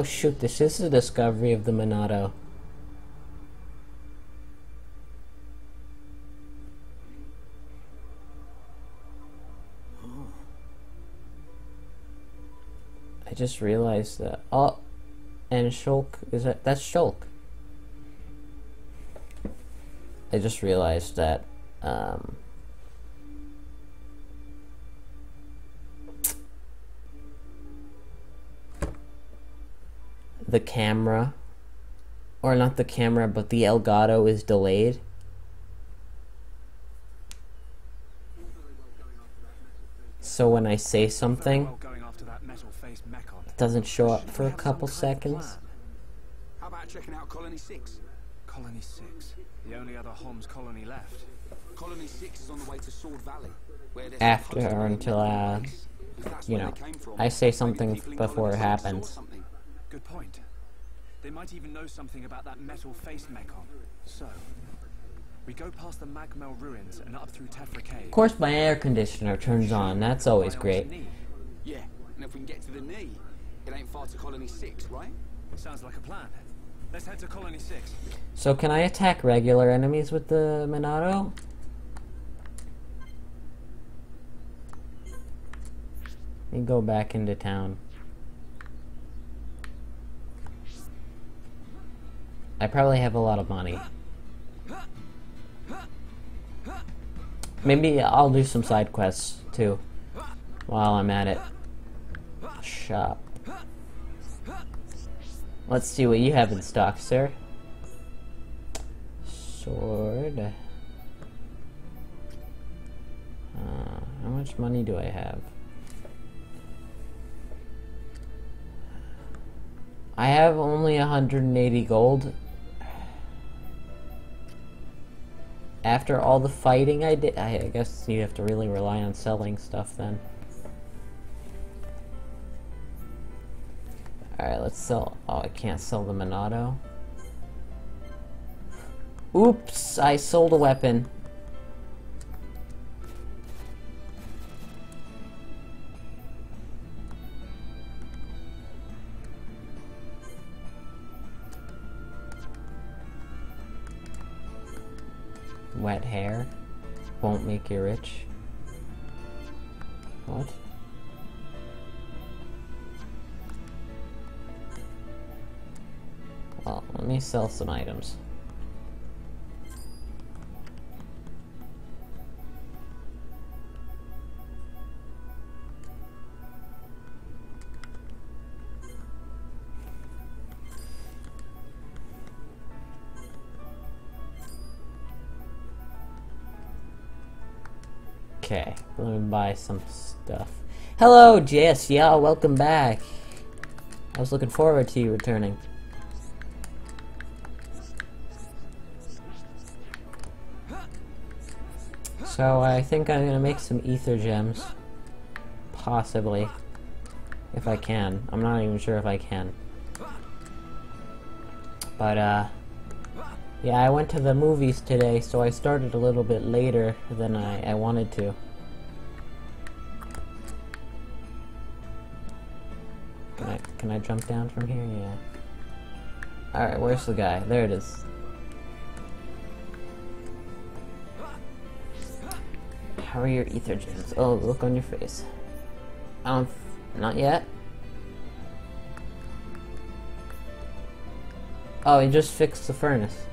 Oh shoot, this is the discovery of the Monado. I just realized that. Oh, and Shulk is that? That's Shulk. I just realized that. The camera, or not the camera, but the Elgato is delayed. So when I say something, it doesn't show up for a couple seconds. How about checking out Colony Six? Colony Six, the only other Homs colony left. Colony Six is on the way to Sword Valley. After or until, you know, I say something before it happens. Good point. They might even know something about that metal-faced Mechon. So, we go past the Magmell ruins and up through Tephra Cave. Of course, my air conditioner turns on. That's always great. Yeah, and if we can get to the knee, it ain't far to Colony 6, right? Sounds like a plan. Let's head to Colony 6. So, can I attack regular enemies with the Monado? Let me go back into town. I probably have a lot of money. Maybe I'll do some side quests too while I'm at it. Shop. Let's see what you have in stock, sir. Sword. How much money do I have? I have only 180 gold. After all the fighting I did, I guess you have to really rely on selling stuff then. Alright, let's sell. Oh, I can't sell the Monado. Oops, I sold a weapon. Wet hair won't make you rich. What? Well, let me sell some items. Okay, let me buy some stuff. Hello, Jess, y'all, welcome back. I was looking forward to you returning. So I think I'm gonna make some ether gems. Possibly. If I can. I'm not even sure if I can. But, yeah, I went to the movies today, so I started a little bit later than I wanted to. Can I jump down from here? Yeah. Alright, where's the guy? There it is. How are your ether gems? Oh, look on your face. Not yet. Oh, he just fixed the furnace.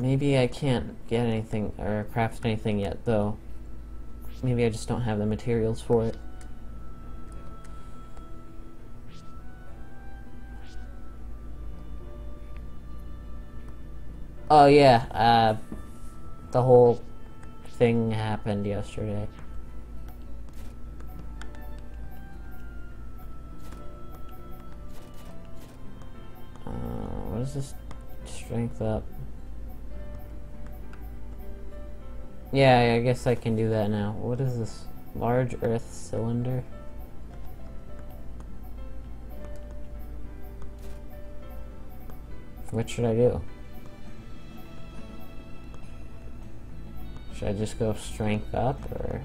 Maybe I can't get anything or craft anything yet, though. Maybe I just don't have the materials for it. Oh yeah, the whole thing happened yesterday. What is this? Strength up. Yeah, I guess I can do that now. What is this? Large earth cylinder? What should I do? Should I just go strength up or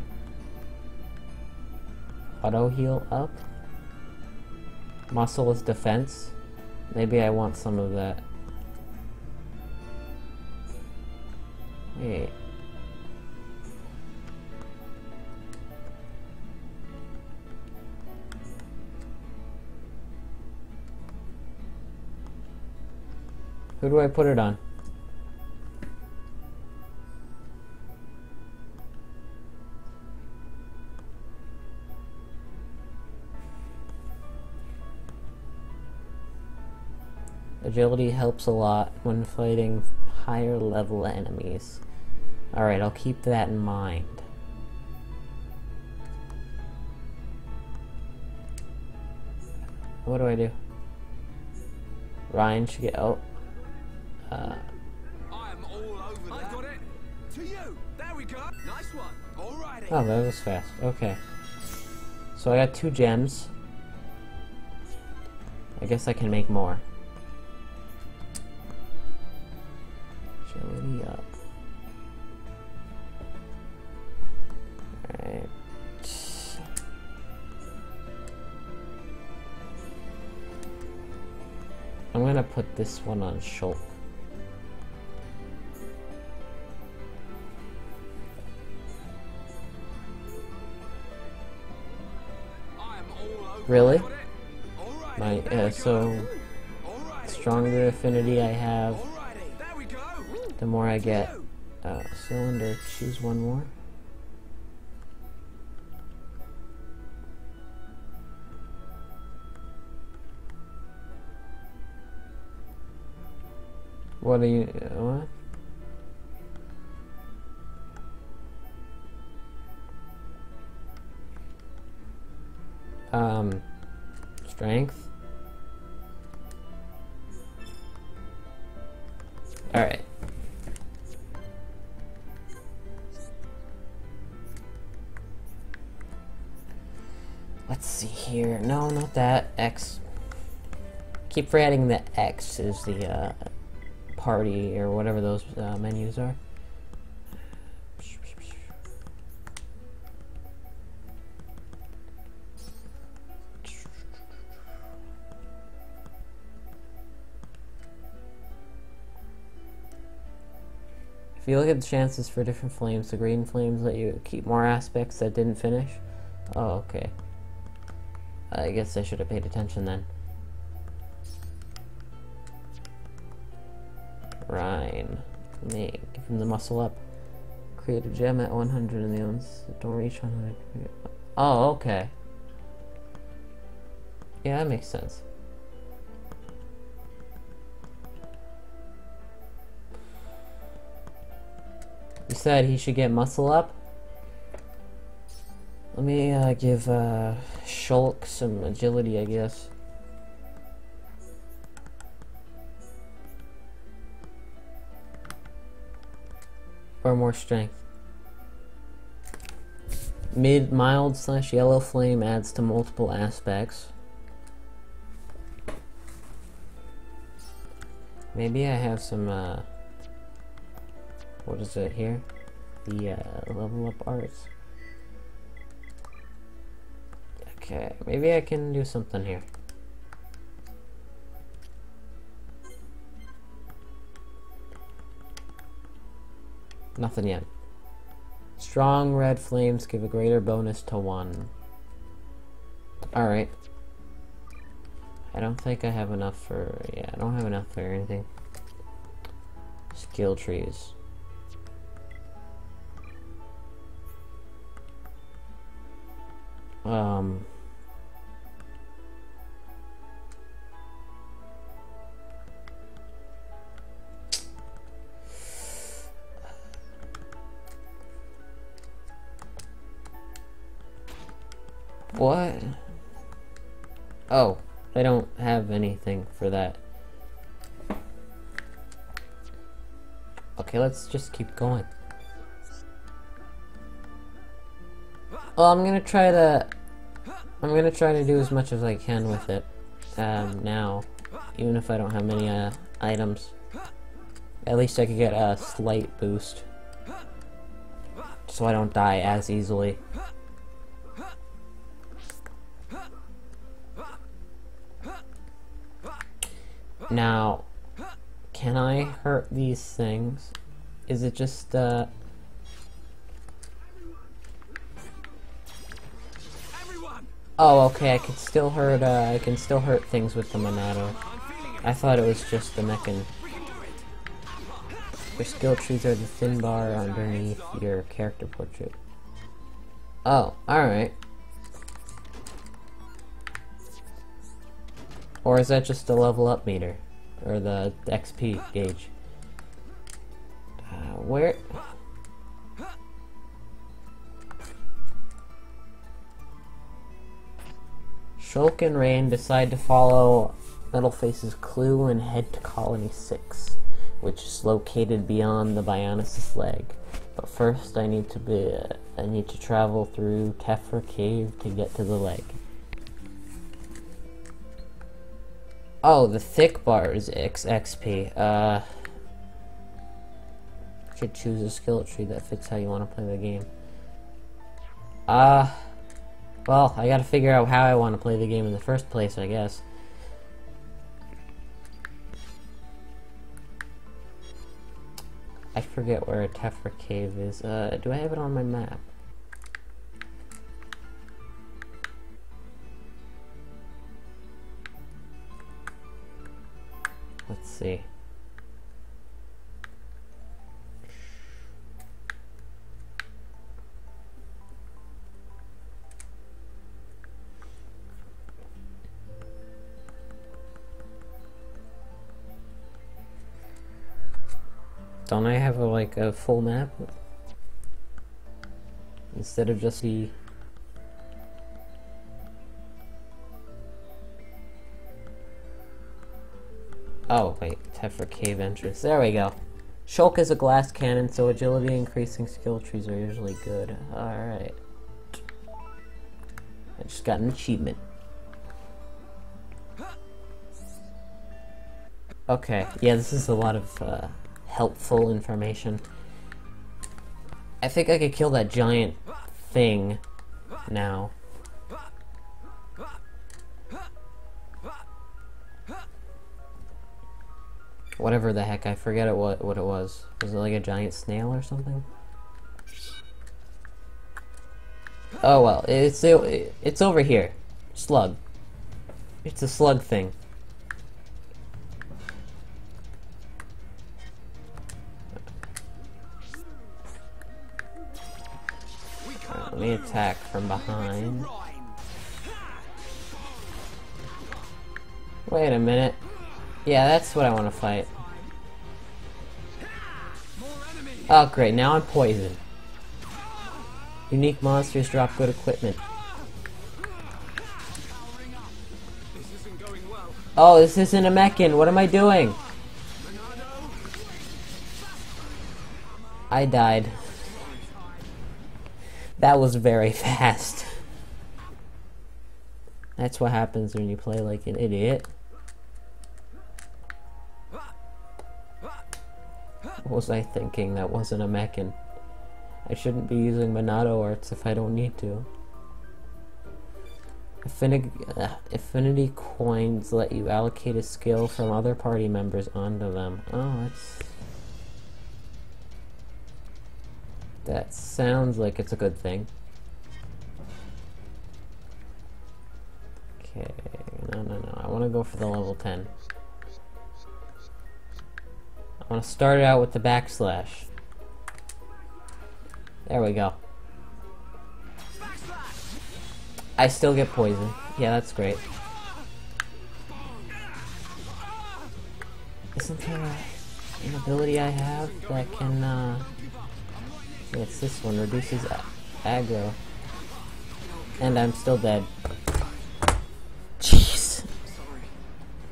auto heal up? Muscle is defense. Maybe I want some of that. Wait. Who do I put it on? Agility helps a lot when fighting higher level enemies. Alright, I'll keep that in mind. What do I do? Ryan should get out. I'm all over that. I got it. To you. There we go. Nice one. Alrighty. Oh, that was fast. Okay. So I got 2 gems. I guess I can make more. Agility up. Alright. I'm gonna put this one on Shulk. Really? My so stronger affinity I have, the more I get. Cylinder. Choose one more. What are you? What? Strength. All right. Let's see here. No, not that. X. Keep forgetting that X is the party or whatever those menus are. If you look at the chances for different flames, the green flames let you keep more aspects that didn't finish. Oh, okay. I guess I should have paid attention then. Rhine. Give him the muscle up. Create a gem at 100 and the ones that don't reach 100. Oh, okay. Yeah, that makes sense. You said he should get muscle up. Let me give Shulk some agility, I guess. Or more strength. Mild/yellow flame adds to multiple aspects. Maybe I have some what is it here? The level up arts. Okay, maybe I can do something here. Nothing yet. Strong red flames give a greater bonus to 1. Alright. I don't think I have enough for... yeah, I don't have enough for anything. Skill trees. What? Oh, I don't have anything for that. Okay, let's just keep going. Well, I'm gonna try to do as much as I can with it now, even if I don't have many items. At least I could get a slight boost. so I don't die as easily. Now, can I hurt these things? Is it just, oh, okay, I can still hurt, things with the Monado. I thought it was just the Mechon. Your skill trees are the thin bar underneath your character portrait. Oh, alright. Or is that just the level up meter? Or the XP gauge? Where? Shulk and Rain decide to follow Metalface's clue and head to Colony 6, which is located beyond the Bionis' leg. But first, I need to travel through Tephra Cave to get to the leg. Oh, the thick bar is XP. You could choose a skill tree that fits how you want to play the game. Well, I gotta figure out how I want to play the game in the first place, I guess. I forget where Tephra Cave is. Do I have it on my map? Let's see. Don't I have a full map? Instead of just the... Oh, wait, Tephra Cave entrance. There we go. Shulk is a glass cannon, so agility increasing skill trees are usually good. Alright. I just got an achievement. Okay, yeah, this is a lot of helpful information. I think I could kill that giant thing now. Whatever the heck, I forget what it was. Was it like a giant snail or something? Oh well, it's over here. Slug. It's a slug thing. Let me attack from behind. Wait a minute. Yeah, that's what I want to fight. Oh great, now I'm poisoned. Unique monsters drop good equipment. Oh, this isn't a Mechon. What am I doing? I died. That was very fast. That's what happens when you play like an idiot. What was I thinking? That wasn't a Mechon. I shouldn't be using Monado arts if I don't need to. Affinity coins let you allocate a skill from other party members onto them. Oh, that sounds like it's a good thing. Okay, no. I want to go for the level 10. I want to start it out with the backslash. There we go. I still get poison. Yeah, that's great. Isn't there an ability I have that can, yeah, it's this one. Reduces aggro. And I'm still dead. Jeez.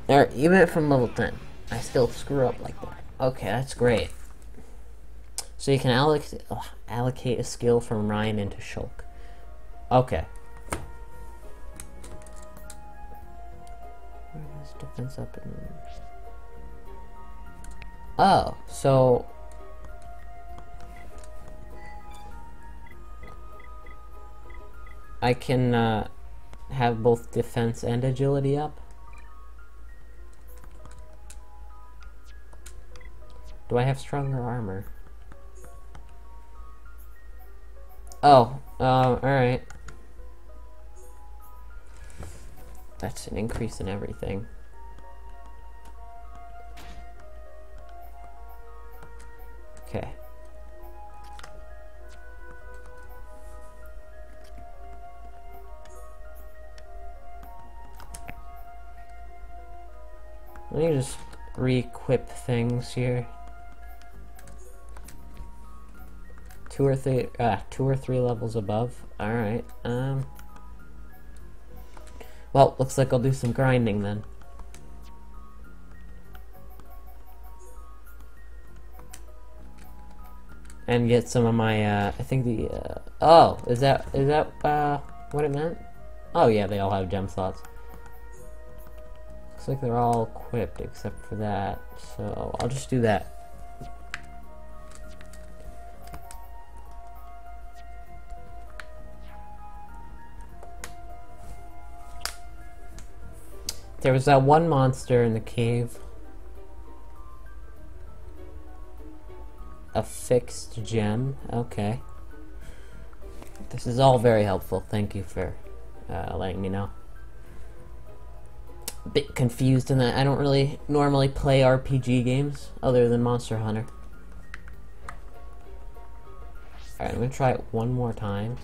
Alright, even from level 10, I still screw up like that. Okay, that's great. So you can allocate a skill from Ryan into Shulk. Okay. Where is defense up in... Oh, so... I can have both defense and agility up. Do I have stronger armor? Oh, alright. That's an increase in everything. Okay. Let me just re-equip things here. Two or three levels above. All right. Well, looks like I'll do some grinding then. And get some of my I think the is that what it meant? Oh yeah, they all have gem slots. Looks like they're all equipped except for that. So, I'll just do that. There was that one monster in the cave. A fixed gem. Okay. This is all very helpful. Thank you for letting me know. A bit confused in that I don't really normally play RPG games other than Monster Hunter. Alright, I'm gonna try it one more time.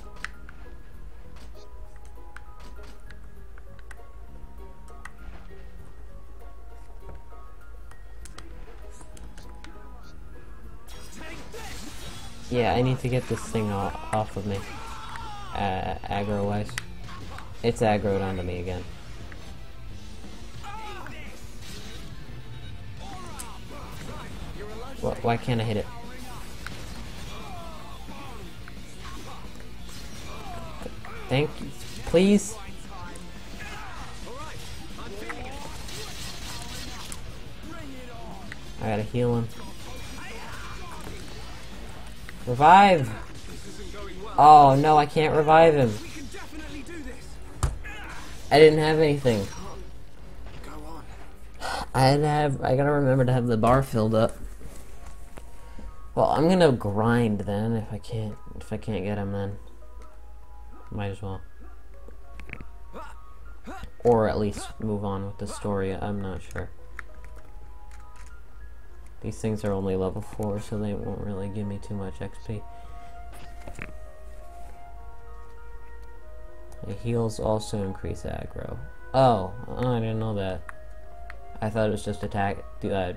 Yeah, I need to get this thing off of me, aggro-wise. It's aggroed onto me again. Why can't I hit it? Thank you. Please? I gotta heal him. Revive! Oh no, I can't revive him. I didn't have anything. I gotta remember to have the bar filled up. Well, I'm gonna grind then if I can't get him then. Might as well. Or at least move on with the story, I'm not sure. These things are only level 4, so they won't really give me too much XP. The heals also increase aggro. Oh, I didn't know that. I thought it was just attack. I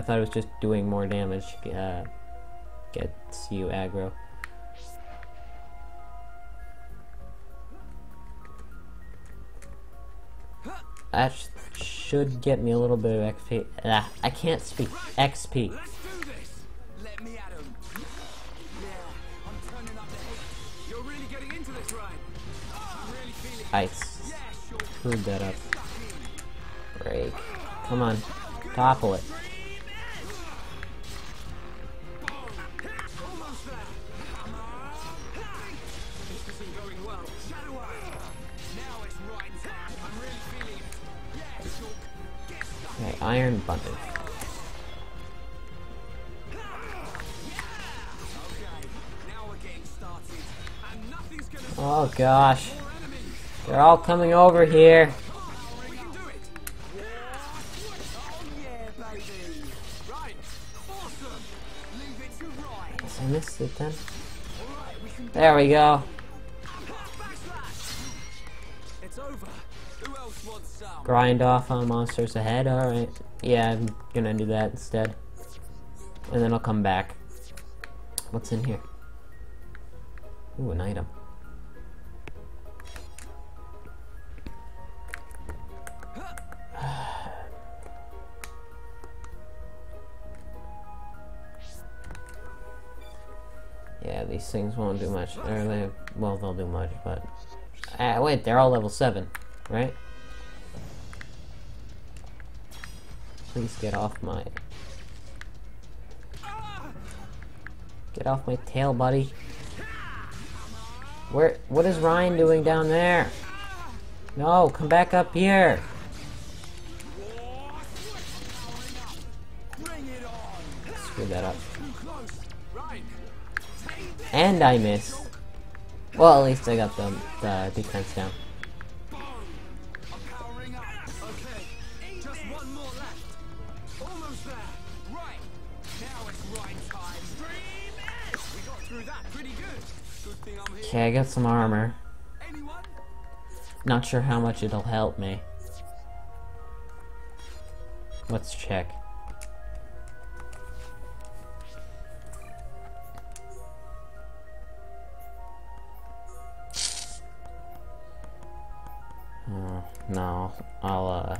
thought it was just doing more damage. Gets you aggro. That should get me a little bit of XP. Ah, I can't speak. XP. I screwed that up. Break. Come on. Topple it. Okay, iron button. Oh gosh. They're all coming over here. I guess I missed it then. There we go. Grind off on monsters ahead, alright. Yeah, I'm gonna do that instead. And then I'll come back. What's in here? Ooh, an item. Yeah, these things won't do much. Or they, well, they'll do much, but... wait, they're all level 7, right? Please get off my tail, buddy. Where? What is Ryan doing down there? No, come back up here. Screw that up. And I miss. Well, at least I got the defense down. Okay, I got some armor. Not sure how much it'll help me. Let's check. Oh, no, I'll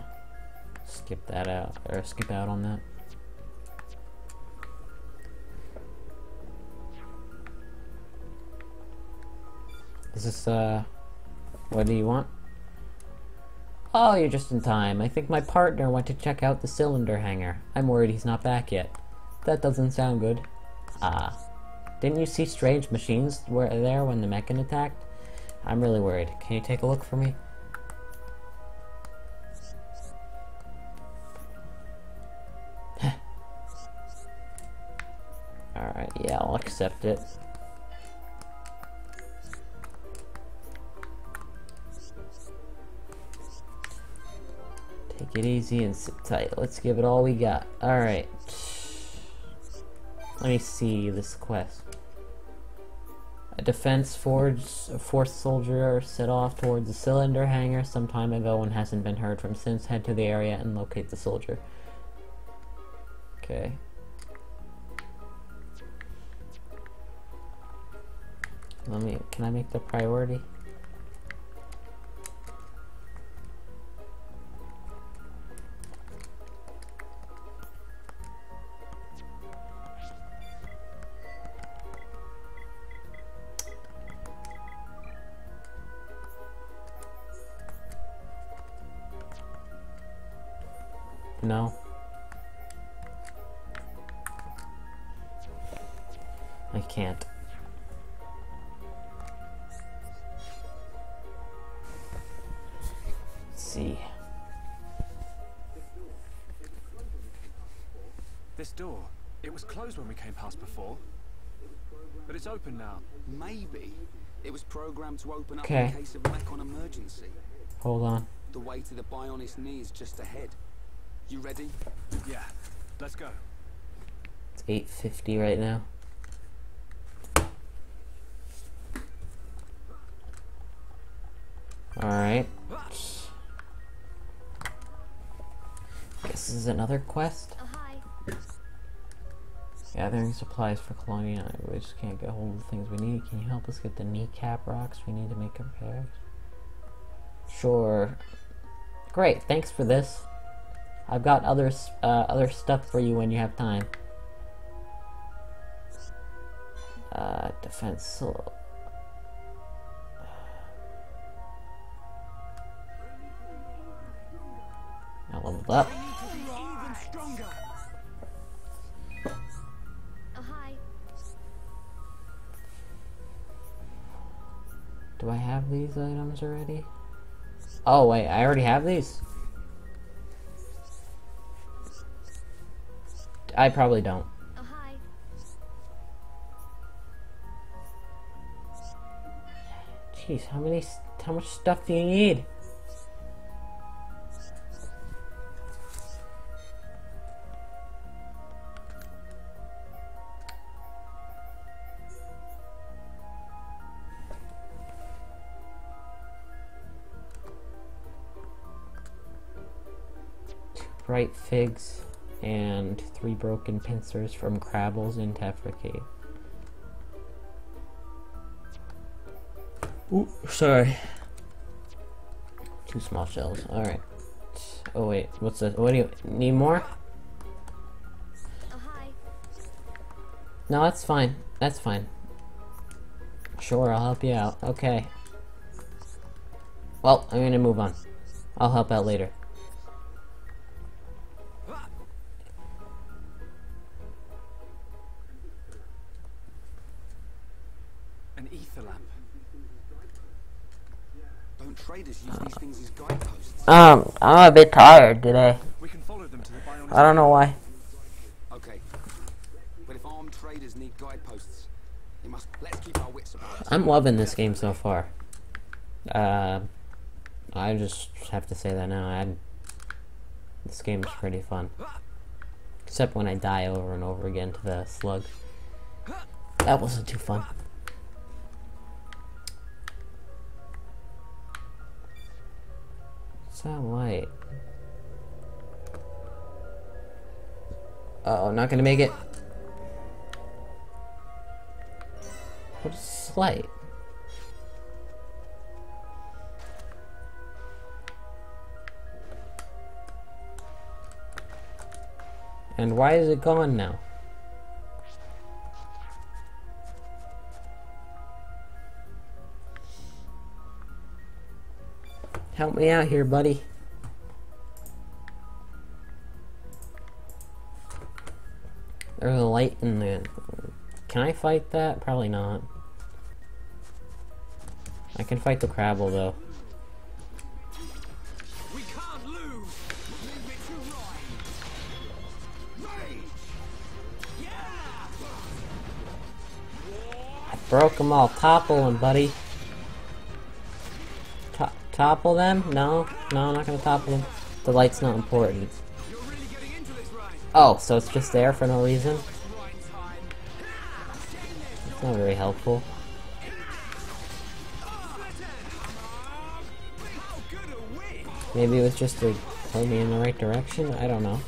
skip that out, or skip out on that. Is this what do you want? Oh, you're just in time. I think my partner went to check out the cylinder hangar. I'm worried he's not back yet. That doesn't sound good. Ah. Didn't you see strange machines were there when the Mechon attacked? I'm really worried. Can you take a look for me? Alright, yeah, I'll accept it. Take it easy and sit tight. Let's give it all we got. Alright. Let me see this quest. A defense force soldier set off towards the cylinder hangar some time ago and hasn't been heard from since. Head to the area and locate the soldier. Okay. Can I make the priority? No. I can't. Let's see. This door, it was closed when we came past before, but it's open now. Maybe it was programmed to open up in case of Mechon emergency. Hold on. The way to the Bionis knee is just ahead. You ready? Yeah, let's go. It's 8:50 right now. Alright. This is another quest. Gathering supplies for Colony. We just can't get hold of the things we need. Can you help us get the kneecap rocks we need to make repairs? Sure. Great, thanks for this. I've got other stuff for you when you have time. Defense. I leveled up. Do I have these items already? Oh wait, I already have these? I probably don't. Jeez, how much stuff do you need? Two bright figs. And 3 broken pincers from Crabbles in Tephra Cave. Ooh, sorry. 2 small shells. All right. Oh wait, what's this? What do you need more? Oh, hi. No, that's fine. That's fine. Sure, I'll help you out. Okay. Well, I'm gonna move on. I'll help out later. I'm a bit tired today. I don't know why. Okay. But if armed traders need guideposts, they must. Let's keep our wits about us. I'm loving this game so far. I just have to say that now. This game is pretty fun. Except when I die over and over again to the slug. That wasn't too fun. What's that light? Uh oh, not gonna make it. What is this light? And why is it gone now? Help me out here, buddy. There's a light in there. Can I fight that? Probably not. I can fight the Crabble though. Broke them all. Topple them, buddy. Topple them? No, no, I'm not gonna topple them. The light's not important. Oh, so it's just there for no reason? It's not very helpful. Maybe it was just to point me in the right direction? I don't know.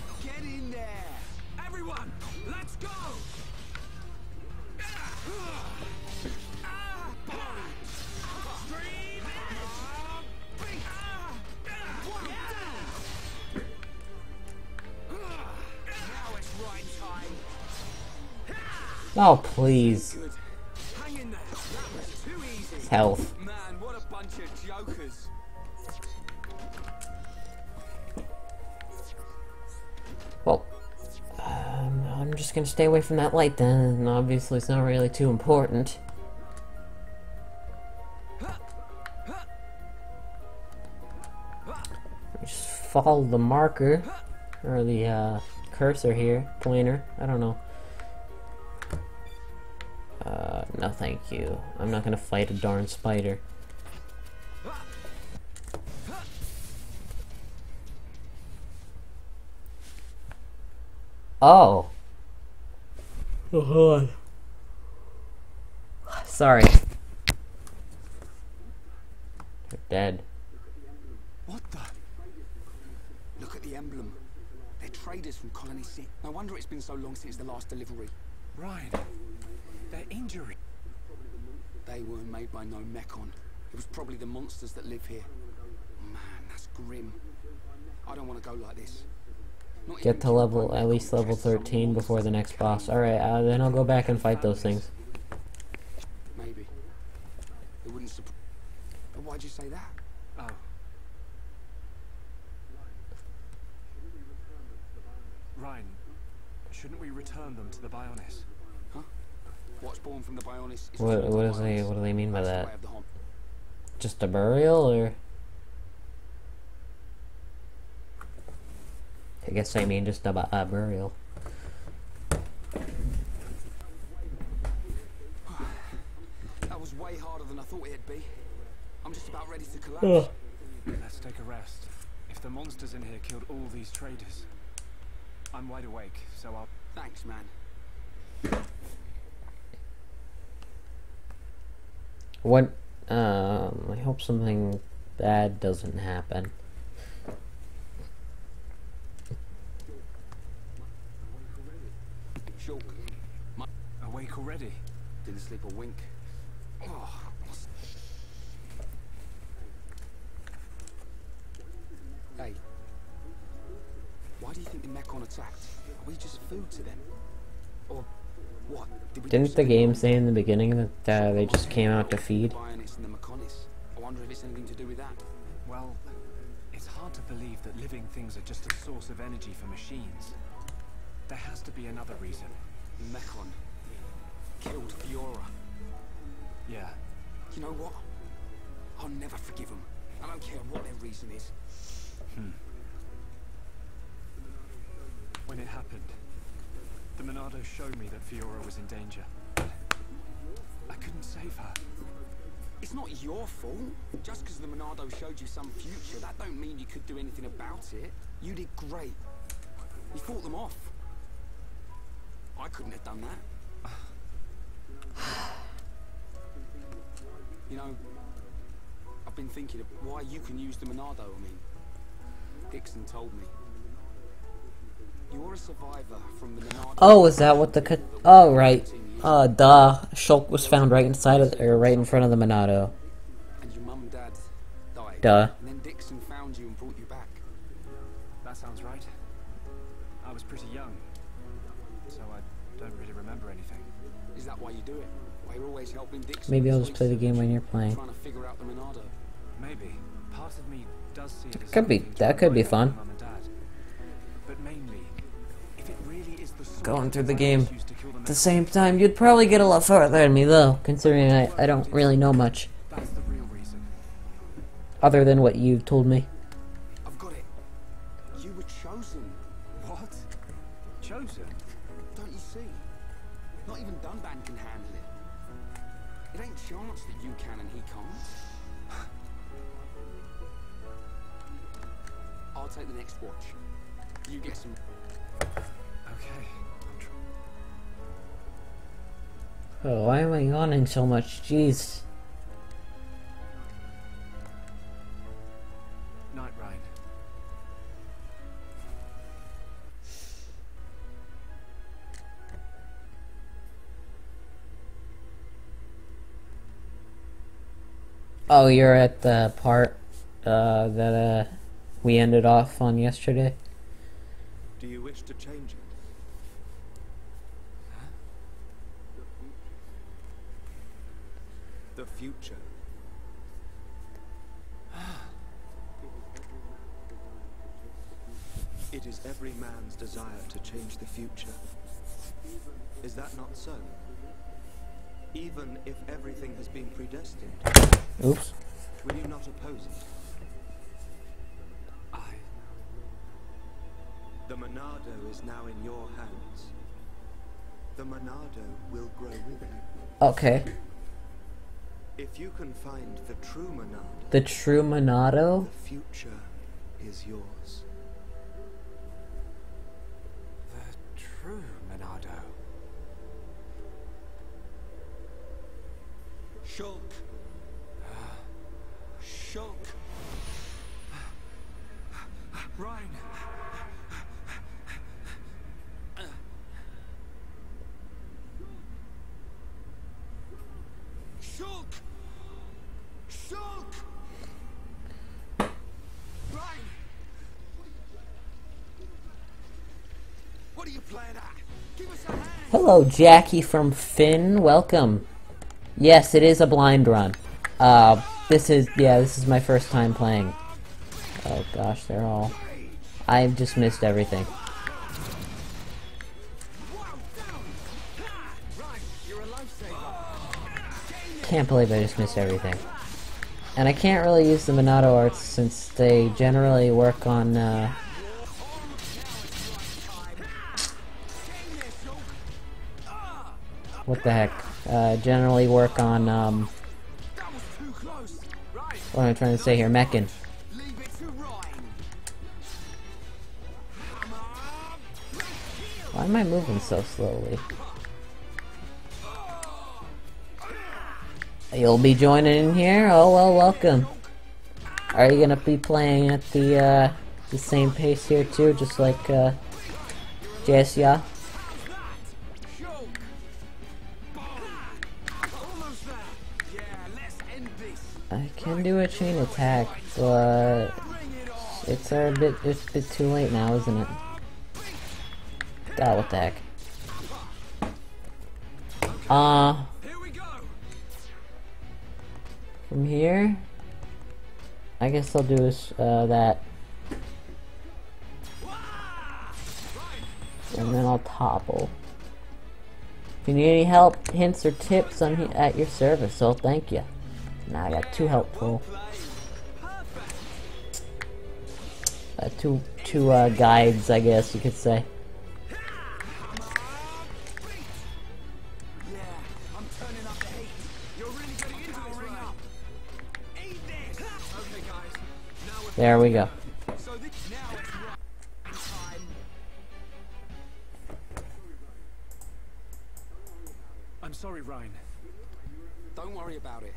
Oh, please. Health. Man, what a bunch of jokers. Well, I'm just gonna stay away from that light then, and obviously it's not really too important. Just follow the marker, or the cursor here, pointer, I don't know. No thank you. I'm not gonna fight a darn spider. Oh. Oh, hold on. Sorry. They're dead. What the? Look at the emblem. They're traders from Colony Six. No wonder it's been so long since the last delivery. Right. They're injured. They weren't made by no Mechon. It was probably the monsters that live here. Man, that's grim. I don't want to go like this. Not get to level, at least level 13 before the next boss. Alright, then I'll go back and fight those things. Maybe. It wouldn't surprise. But why'd you say that? Oh. Ryan, shouldn't we return them to the Bionis? What's born from the Bionis is what do they mean by that? Just a burial, or I guess they mean just a burial. That was way harder than I thought it'd be. I'm just about ready to collapse. Oh. Let's take a rest. If the monsters in here killed all these traders, I'm wide awake, so I'll. Thanks, man. What, I hope something bad doesn't happen. Shulk. Awake already? Didn't sleep a wink. Oh. Hey. Why do you think the Mechon attacked? Are we just food to them? Or... What? Didn't the game say in the beginning that they just came out to feed? I wonder if it's anything to do with that. Well, it's hard to believe that living things are just a source of energy for machines. There has to be another reason. Mechon killed Fiora. Yeah. You know what? I'll never forgive them. I don't care what their reason is. When it happened, the Monado showed me that Fiora was in danger. I couldn't save her. It's not your fault. Just because the Monado showed you some future, that don't mean you could do anything about it. You did great. You fought them off. I couldn't have done that. You know, I've been thinking of why you can use the Monado. I mean, Dickson told me. You're a survivor from the Monado. Oh, is that what the... Oh, right. Duh. Shulk was found right inside of... or right in front of the Monado. And your mum and dad died. Duh. And then Dickson found you and brought you back. That sounds right. I was pretty young, so I don't really remember anything. Is that why you do it? Maybe I'll just play the game when you're playing. Maybe. Part of me does see it as that could be fun. But mainly, if it really is the going through the game at the same time, you'd probably get a lot farther than me though, considering I don't really know much. That's the real reason. Other than what you've told me. I've got it. You were chosen. What? Chosen? Don't you see? Not even Dunban can handle it. It ain't chance that you can and he can't. I'll take the next watch. You get some. Okay. Oh, why am I yawning so much? Jeez. Night ride. Oh, you're at the part that we ended off on yesterday. Do you wish to change it? Huh? The future. It is every man's desire to change the future. Is that not so? Even if everything has been predestined. Oops. Will you not oppose it? The Monado is now in your hands. The Monado will grow with you. Okay. If you can find the true Monado. The true Monado? The future is yours. The true Monado. Shulk. Shulk. Ryan. Hello, Jackie from Finn. Welcome. Yes, it is a blind run. This is my first time playing. Oh gosh, they're all... I've just missed everything. Can't believe I just missed everything. And I can't really use the Monado arts since they generally work on, what the heck? Generally work on, what am I trying to say here? Mechon. Why am I moving so slowly? You'll be joining in here? Oh, well, welcome. Are you gonna be playing at the same pace here too, just like, JSYA? I can do a chain attack, but it's a bit too late now, isn't it? God, what the heck? From here, I guess I'll do this, that, and then I'll topple. If you need any help, hints, or tips, I'm at your service, so thank you. Now I got two health pool. Two guides, I guess you could say. There we go. I'm sorry, Ryan. Don't worry about it.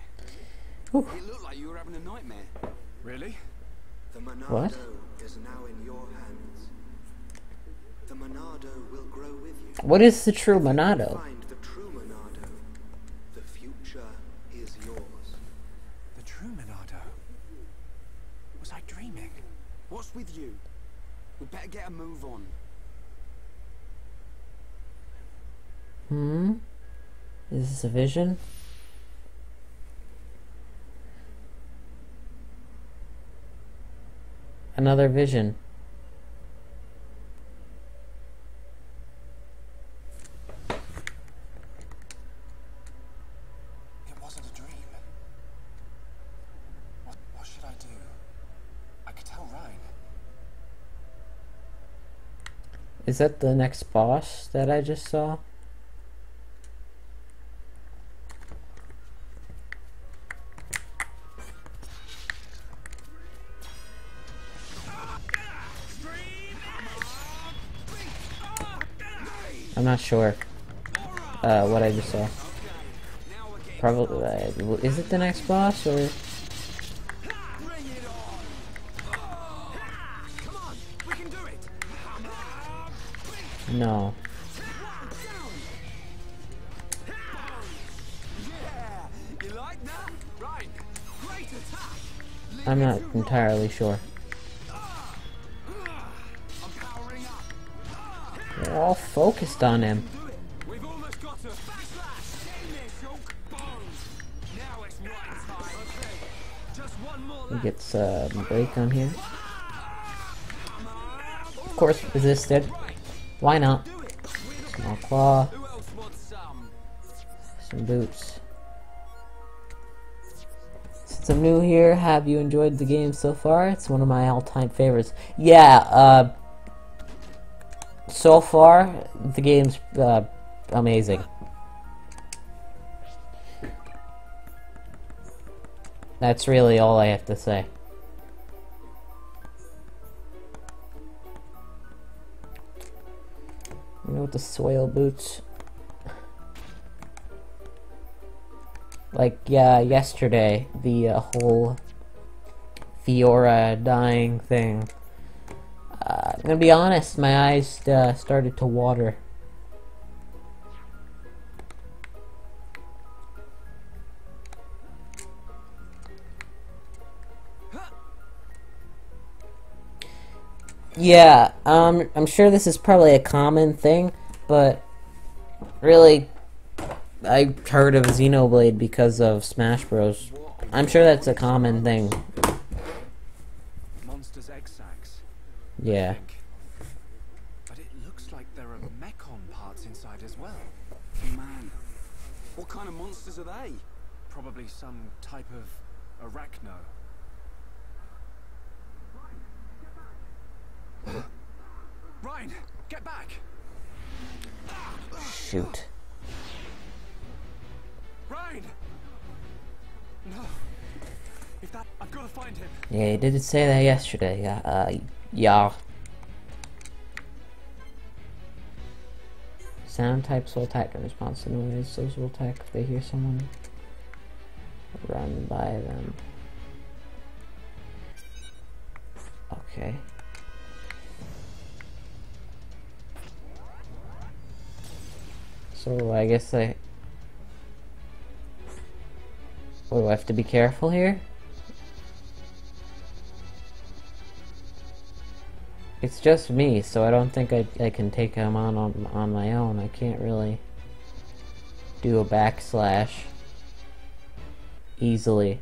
Ooh. It looked like you were having a nightmare. Really? The Monado is now in your hands. The Monado will grow with you. What is the true Monado? Find the true Monado. The future is yours. The true Monado? Was I dreaming? What's with you? We better get a move on. Hmm? Is this a vision? Another vision. It wasn't a dream. What should I do? I could tell Ryan. Is that the next boss that I just saw? I'm not sure what I just saw. Probably is it the next boss or? No. I'm not entirely sure. We're all focused on him. We've almost got her. Now it's just one more. He gets a break on here. Of course resisted. Why not? Small claw. Some boots. Since I'm new here, have you enjoyed the game so far? It's one of my all-time favorites. Yeah, so far, the game's amazing. That's really all I have to say. You know, with the soil boots. Like, yeah, yesterday, the whole Fiora dying thing. I'm gonna be honest, my eyes started to water. Yeah, I'm sure this is probably a common thing, but really, I heard of Xenoblade because of Smash Bros. I'm sure that's a common thing. Yeah. But it looks like there are Mechon parts inside as well. Man, what kind of monsters are they? Probably some type of arachno. Ryan, get back! Shoot. Ryan! No. If that, I've got to find him. Yeah, he didn't say that yesterday. Yeah. Yeah. Sound types will attack in response to noise. Those will attack if they hear someone run by them. Okay. So I guess I... What, do I have to be careful here? It's just me, so I don't think I can take him on my own. I can't really do a backslash easily.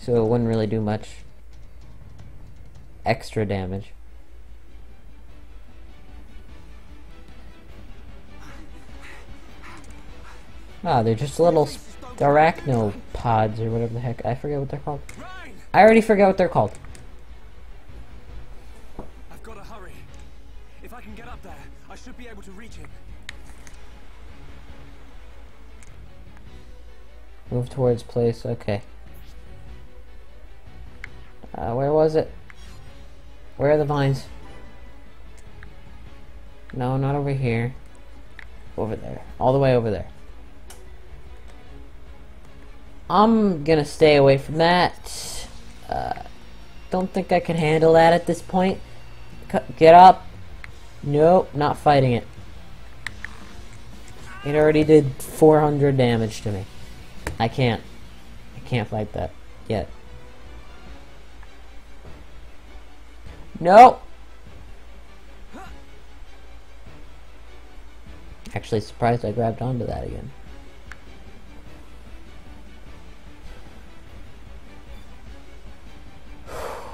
So it wouldn't really do much extra damage. Ah, they're just little arachnopods or whatever the heck. I forget what they're called. I already forgot what they're called. I've got to hurry. If I can get up there, I should be able to reach him. Move towards place. Okay. Where was it? Where are the vines? No, not over here. Over there. All the way over there. I'm gonna stay away from that. Don't think I can handle that at this point. Get up. Nope, not fighting it. It already did 400 damage to me. I can't fight that yet. No! Actually surprised I grabbed onto that again.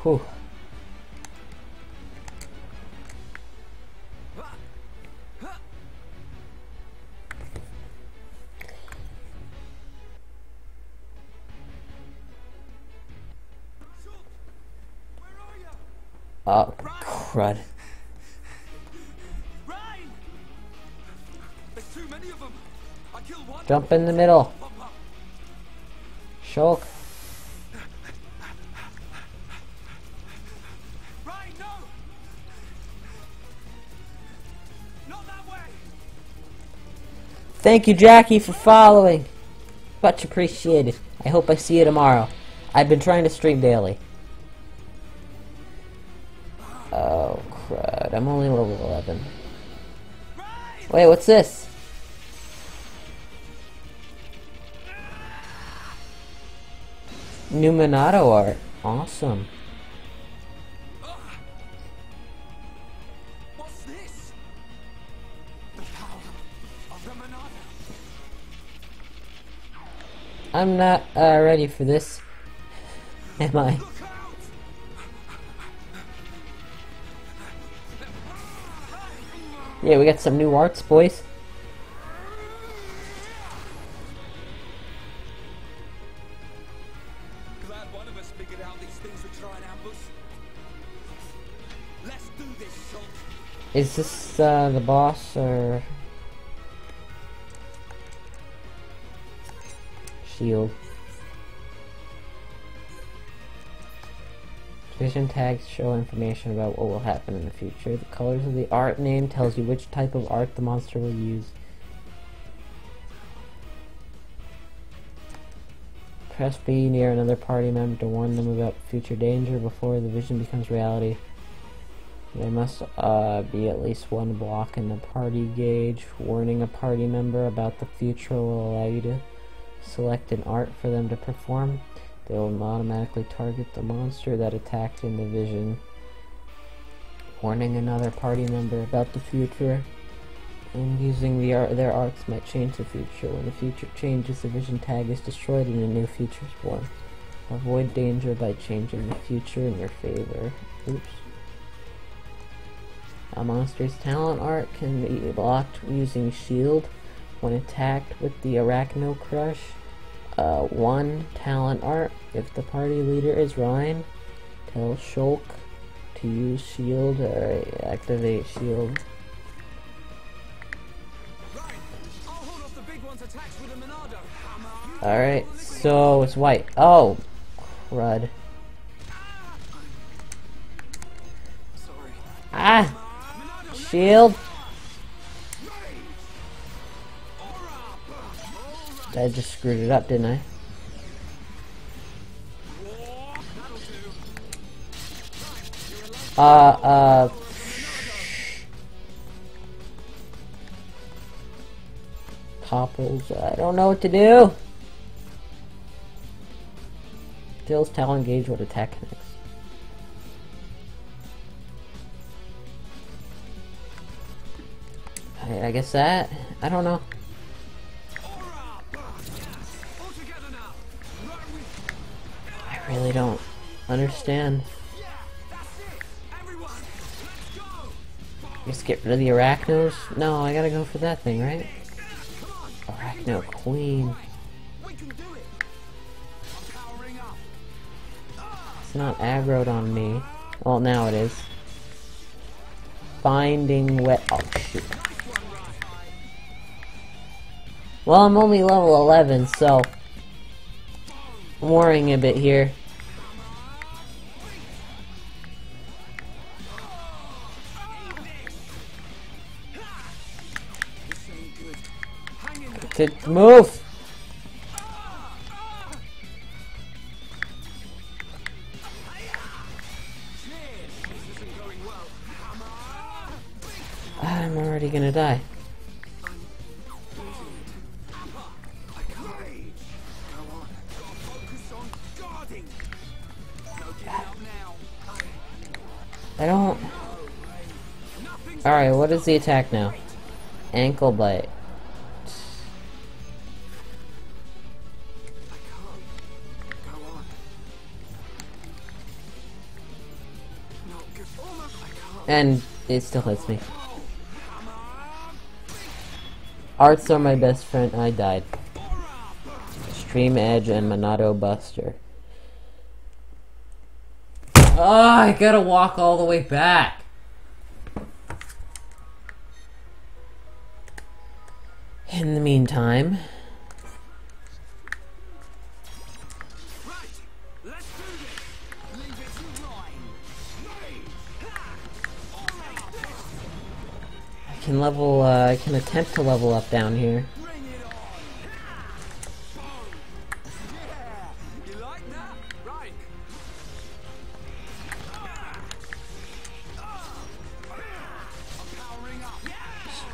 Whew. Oh, crud. Jump in the middle. Shulk. Thank you, Jackie, for following. Much appreciated. I hope I see you tomorrow. I've been trying to stream daily. Oh, crud. I'm only level 11. Wait, what's this? New Monado art. Awesome. What's this? The power of the Monado. I'm not ready for this. Am I? Yeah, we got some new arts, boys. Glad one of us figured out these things would try and ambush. Let's do this, Shulk. Is this the boss or shield? Vision tags show information about what will happen in the future. The colors of the art name tells you which type of art the monster will use. Press B near another party member to warn them about future danger before the vision becomes reality. There must be at least one block in the party gauge. Warning a party member about the future will allow you to select an art for them to perform. They will automatically target the monster that attacked in the vision. Warning another party member about the future. And using their arts might change the future. When the future changes, the vision tag is destroyed and a new future is born. Avoid danger by changing the future in your favor. Oops. A monster's talent art can be blocked using shield. When attacked with the Arachno Crush, one talent art. If the party leader is Ryan, tell Shulk to use shield or activate shield. Alright, so it's white. Oh, crud. Ah! Shield! I just screwed it up, didn't I? Topples, I don't know what to do! Deals talent gauge what attack connects. Alright, I guess that? I don't know. I really don't understand. Just get rid of the arachnos? No, I gotta go for that thing, right? Arachno Arachno Queen. It's not aggroed on me. Well, now it is. Finding wet. Oh, shoot. Well, I'm only level 11, so I'm worrying a bit here. Good move! I'm already gonna die. I don't... Alright, what is the attack now? Ankle bite. And it still hits me. Arts are my best friend. I died. Extreme Edge and Monado Buster. Oh, I gotta walk all the way back. In the meantime... I can attempt to level up down here.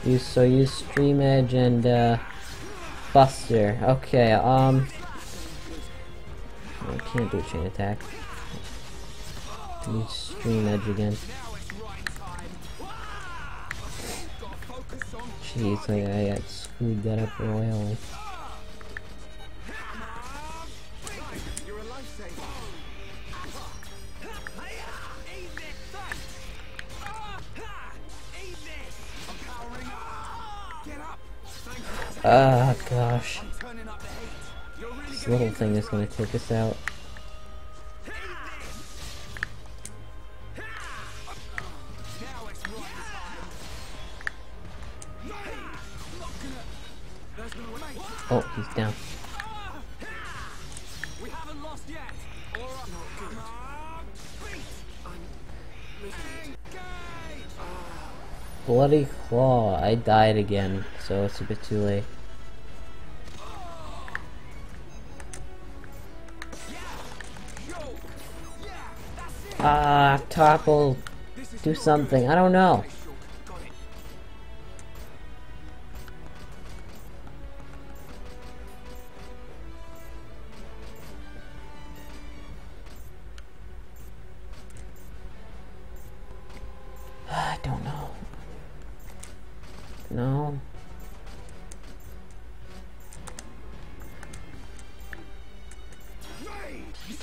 Use Stream Edge and Buster. Okay, I can't do chain attack. Use Stream Edge again. Jeez, I got screwed that up royally. Ah, gosh. This little thing is gonna take us out. Oh, he's down. We haven't lost yet. Bloody claw! I died again, so it's a bit too late. Ah, topple. Do something. I don't know. No.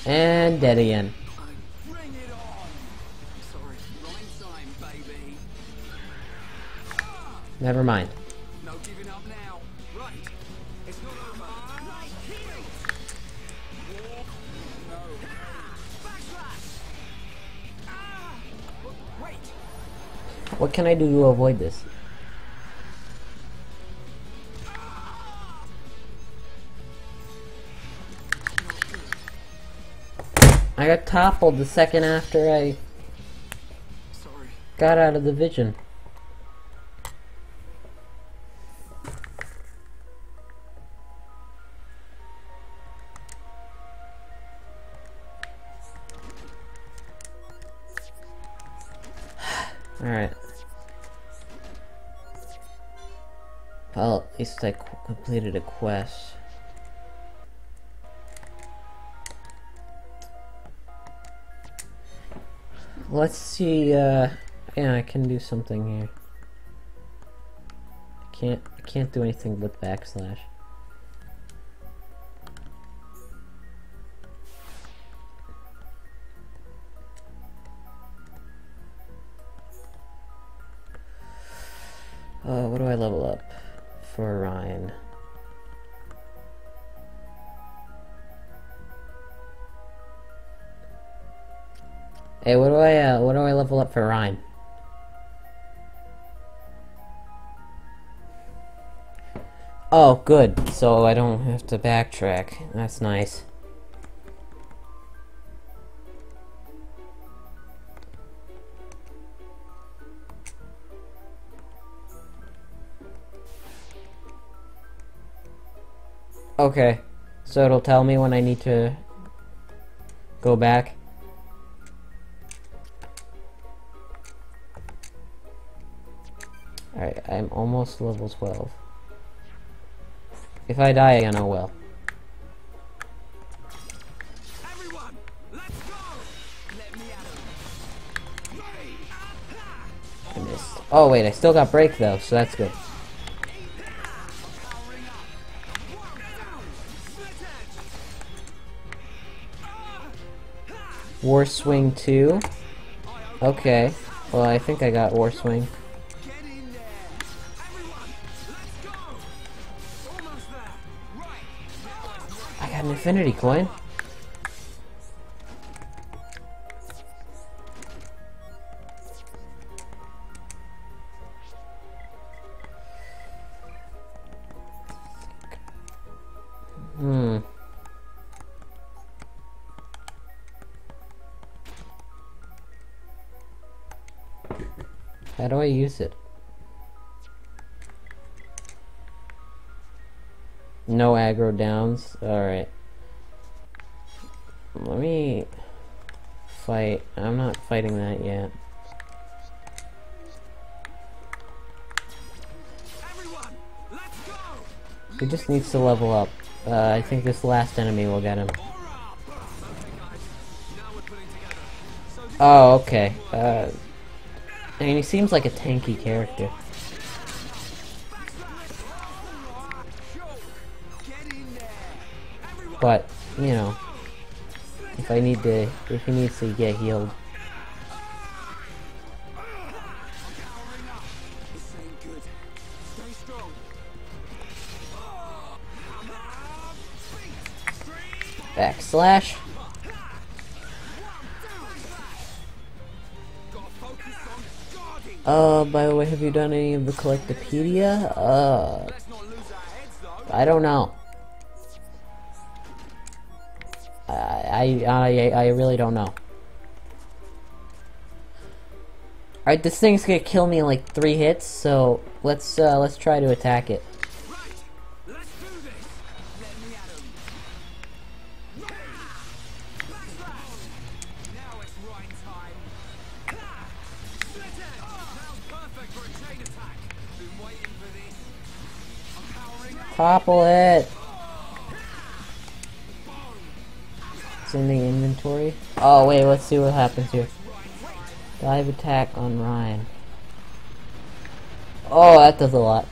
And dead again. Bring it on. Sorry, wrong time, baby. Never mind. No giving up now. Right. It's not over. Right here. No. Backlash. Ah. Wait. What can I do to avoid this? I got toppled the second after I got out of the vision. Alright. Well, at least I completed a quest. Let's see, yeah, I can do something here. I can't do anything with backslash. What do I level up for Ryan? Hey, what do I level up for Rhyme? Oh, good. So I don't have to backtrack. That's nice. Okay, so it'll tell me when I need to go back. Alright, I'm almost level 12. If I die again, I will. Everyone, let's go. Let me out. I missed. Oh wait, I still got break though, so that's good. War Swing 2? Okay. Well, I think I got War Swing. I got an Infinity Coin. How do I use it? No aggro downs. Alright. Let me fight. I'm not fighting that yet. Everyone, let's go. He just needs to level up. I think this last enemy will get him. Oh, okay. I mean, he seems like a tanky character. But, you know, if he needs to get healed. Backslash. By the way, have you done any of the Collectopedia? I don't know. I really don't know. Alright, this thing's gonna kill me in like 3 hits, so let's try to attack it. Topple it! It's in the inventory. Oh wait, let's see what happens here. Dive attack on Ryan. Oh, that does a lot.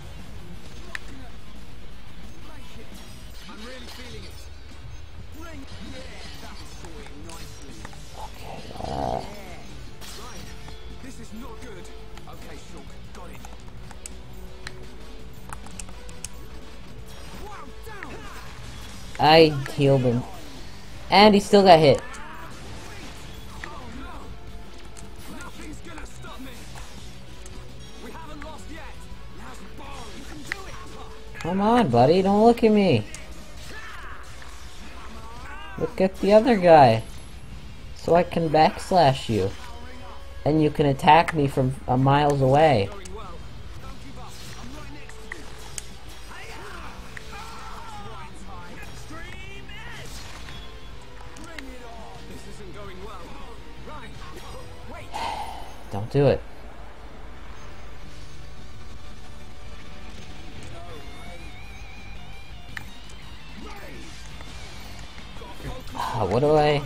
Okay, this is not good. Okay, Shulk, got it. I healed him. And he still got hit. Come on, buddy, don't look at me. Look at the other guy. So I can backslash you. And you can attack me from miles away. Don't do it. What do I? I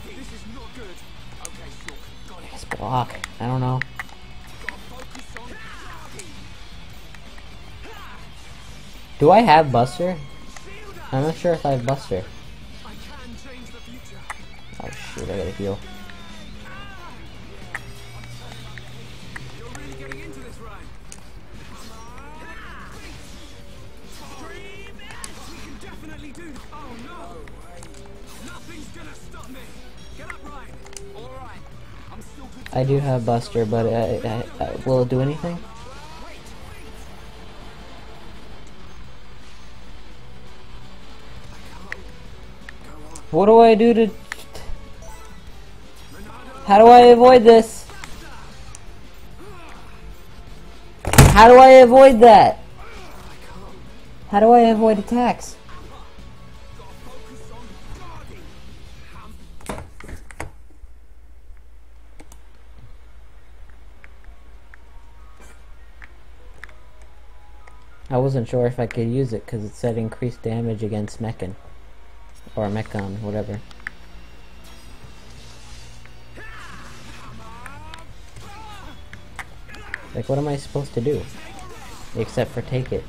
guess block. I don't know. Do I have Buster? I'm not sure if I have Buster. Oh shoot! I gotta heal. I do have Buster, but will it do anything? What do I do to... How do I avoid this? How do I avoid that? How do I avoid attacks? I wasn't sure if I could use it because it said increased damage against Mechon. Or Mechon, whatever. Like, what am I supposed to do? Except for take it.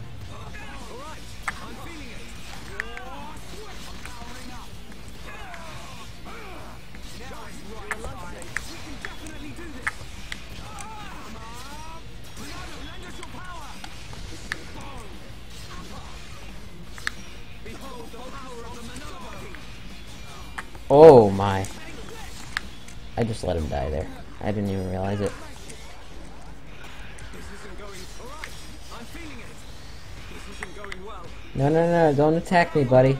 Oh my. I just let him die there. I didn't even realize it. No, no, no, don't attack me, buddy.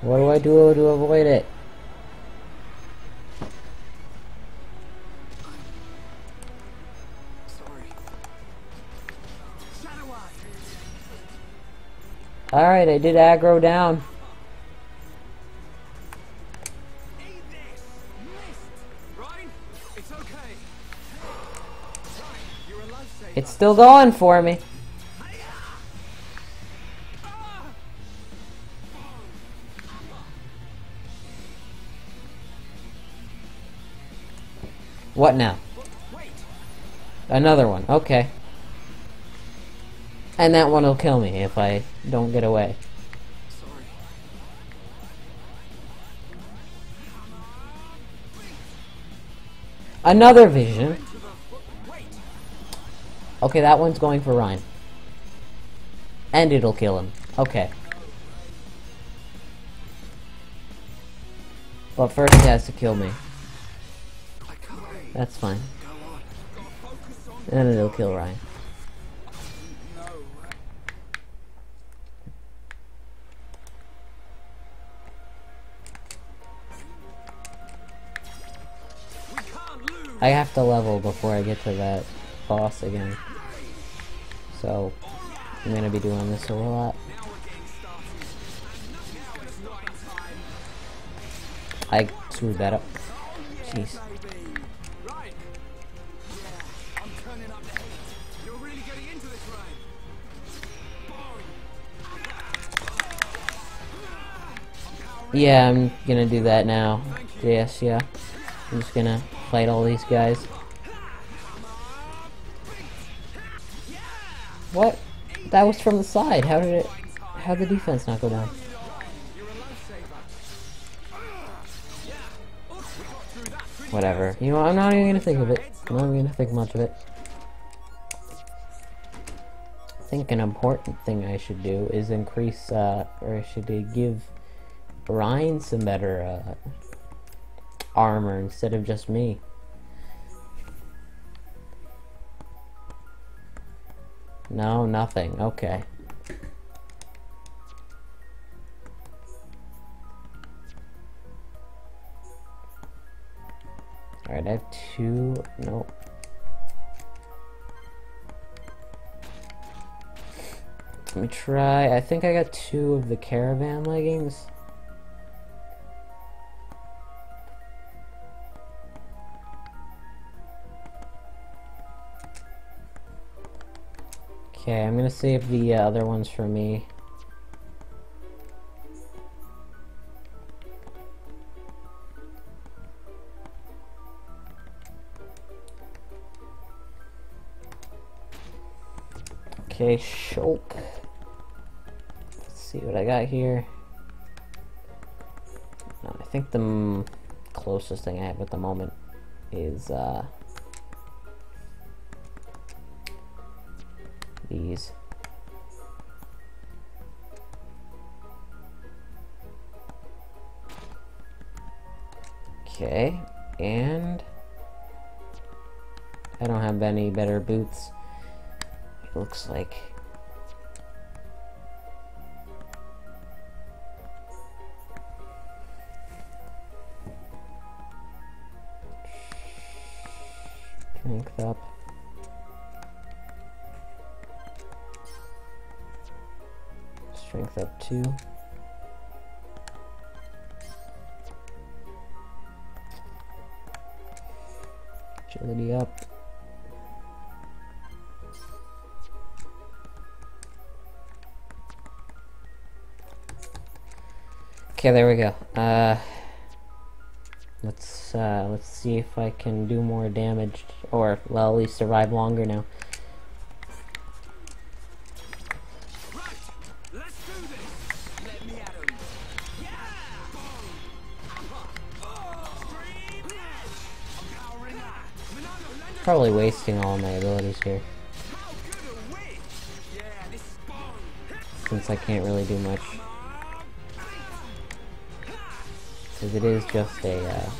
What do I do to avoid it? Alright, I did aggro down. It's still going for me. What now? Another one, okay. And that one will kill me if I don't get away. Another vision. Okay, that one's going for Ryan. And it'll kill him. Okay. But first he has to kill me. That's fine. And it'll kill Ryan. I have to level before I get to that boss again. So, I'm going to be doing this a lot. I screwed that up. Jeez. Yeah, I'm going to do that now. Yes, yeah. I'm just going to fight all these guys. What? That was from the side. How did it... How did the defense not go down? Whatever. You know what? I'm not even gonna think of it. I'm not even gonna think much of it. I think an important thing I should do is increase, or I should give Ryan some better, armor instead of just me. No, nothing. Okay. Alright, I have two. Nope. Let me try. I think I got two of the caravan leggings. Okay, I'm gonna save the other ones for me. Okay, Shulk. Let's see what I got here. No, I think the closest thing I have at the moment is these. Okay, and I don't have any better boots, it looks like. Drink up. Strength up 2. Agility up. Okay, there we go. Let's see if I can do more damage, or well, at least survive longer now. Probably wasting all my abilities here, since I can't really do much, because it is just a,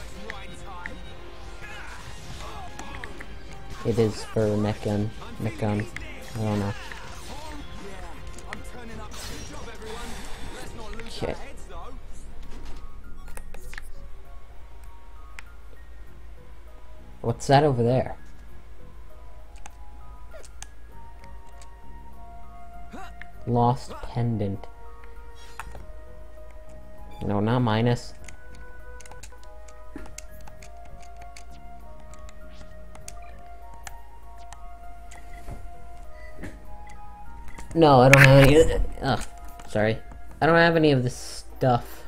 it is for Mechon, I don't know. Okay. What's that over there? Lost pendant. No, not minus. No, I don't have any. Ugh, sorry. I don't have any of this stuff.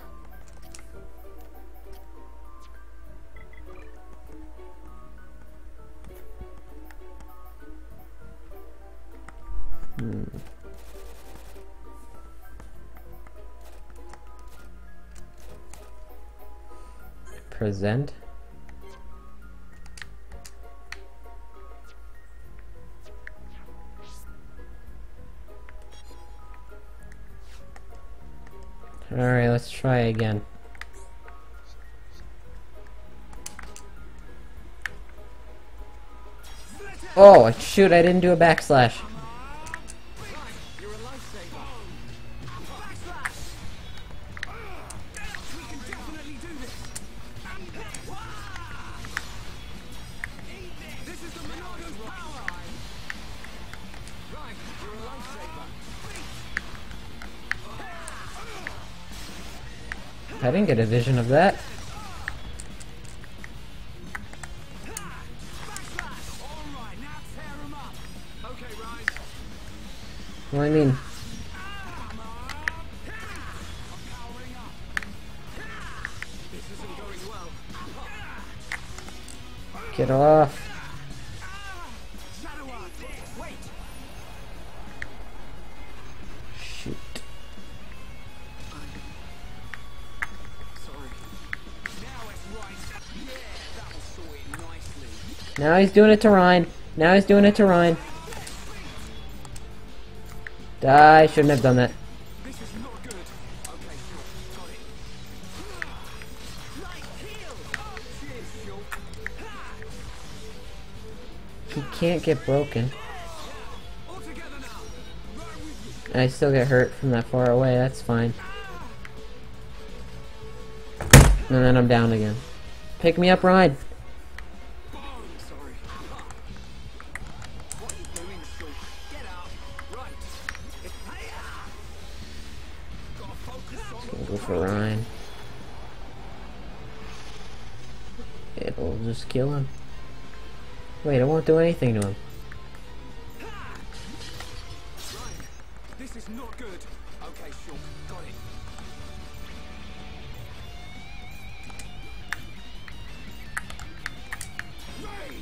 Present. All right, let's try again. Oh, shoot, I didn't do a backslash. I didn't get a vision of that. What do I mean? Get off. Now he's doing it to Ryan. Now he's doing it to Ryan. Die. Shouldn't have done that. He can't get broken. And I still get hurt from that far away. That's fine. And then I'm down again. Pick me up, Ryan. It'll just kill him. Wait, it won't do anything to him. This is not good. Okay, Shulk, got it. Rage.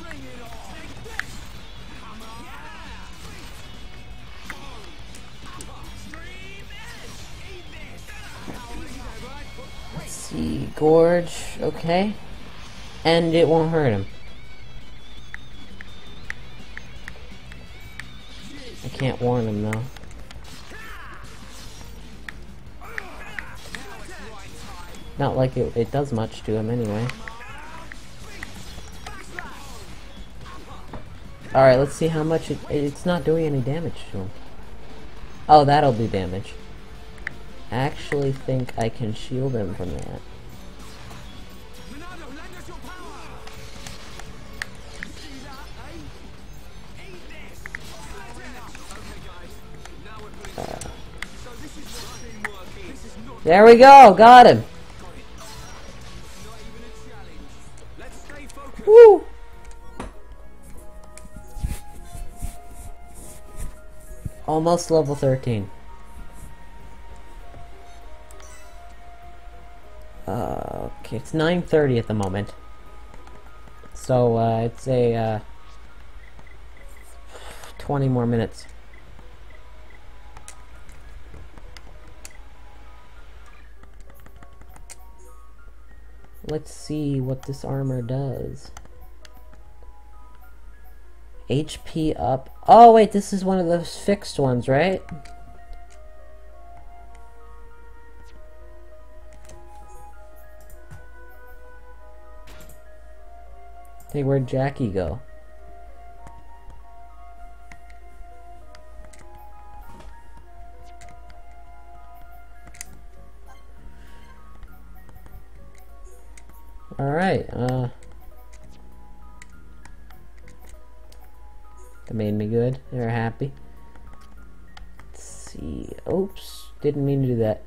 Bring it on. Take this. Come on. Let's see, gorge, okay, and it won't hurt him. I can't warn him though. Not like it does much to him anyway. Alright, let's see how much it's not doing any damage to him. Oh, that'll do damage. I actually think I can shield him from that. There we go, got him. Woo! Almost level 13. Okay, it's 9:30 at the moment. So it's a 20 more minutes. Let's see what this armor does. HP up. Oh wait, this is one of those fixed ones, right? Hey, where'd Jackie go? Alright, that made me good. They're happy. Let's see. Oops. Didn't mean to do that.